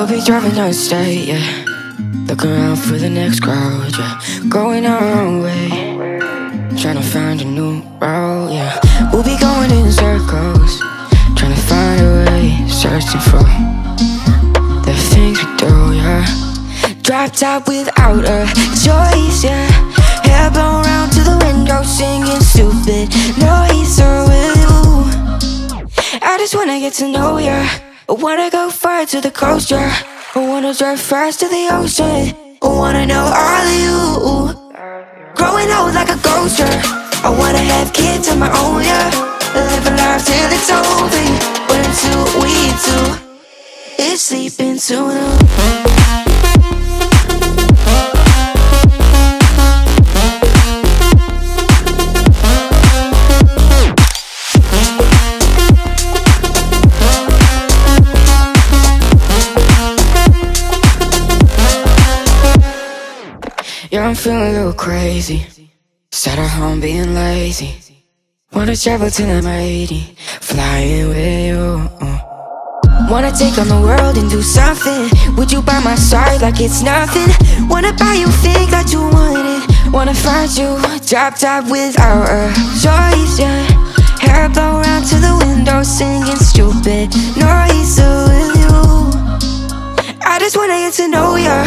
We'll be driving out of state, yeah. Look around for the next crowd, yeah. Going our own way, trying to find a new route, yeah. We'll be going in circles, trying to find a way, searching for the things we do, yeah. Drop top without a choice, yeah. Hair blown round to the window, singing stupid noise. Or with you, I just wanna get to know ya, yeah. I wanna go far to the coast, yeah. I wanna drive fast to the ocean. I wanna know all of you. Growing old like a ghost, yeah. I wanna have kids on my own, yeah. Live a life till it's over. What until we do is sleeping sooner. Yeah, I'm feeling a little crazy. Sat at home being lazy. Wanna travel till I'm 80, flying with you. Wanna take on the world and do something. Would you buy my side like it's nothing? Wanna buy you things that you wanted. Wanna find you, drop top without a choice, yeah. Hair blown round to the window, singing stupid noise. With you, I just wanna get to know ya.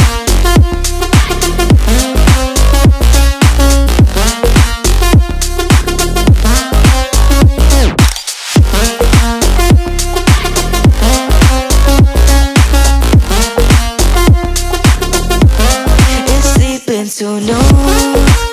To know